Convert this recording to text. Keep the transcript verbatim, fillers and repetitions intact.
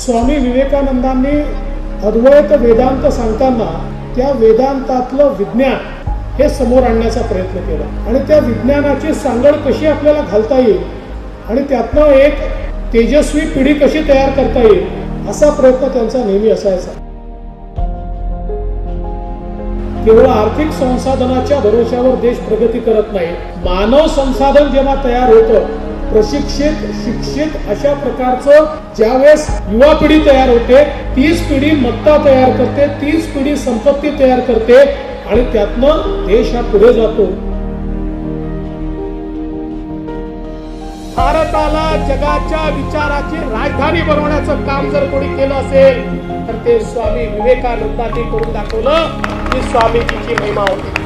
स्वामी विवेकानंदांनी अद्वैत वेदांत सांगताना त्या वेदांतातलं विज्ञान हे समोर आणण्याचा प्रयत्न केला आणि त्या विज्ञानाची सांगड कशी आपल्याला घालता येईल आणि त्यातनं एक तेजस्वी पिढी कशी तयार करता येईल असा प्रयत्न त्यांचा नेहमी असायचा। केवळ आर्थिक संसाधनाच्या भरोशावर देश प्रगती करत नाही, मानव संसाधन जेव्हा तयार होतं, प्रशिक्षित शिक्षित अशा प्रकारचं ज्यावेळेस युवा पिढी तयार होते, तीच पिढी मत्ता तयार करते, तीच पिढी संपत्ती तयार करते आणि त्यातनं देश हा पुढे जातो। भारताला जगाच्या विचाराची राजधानी बनवण्याचं काम जर कोणी केलं असेल तर ते स्वामी विवेकानंदांनी करून दाखवलं। ही स्वामीजीची महिमा होती।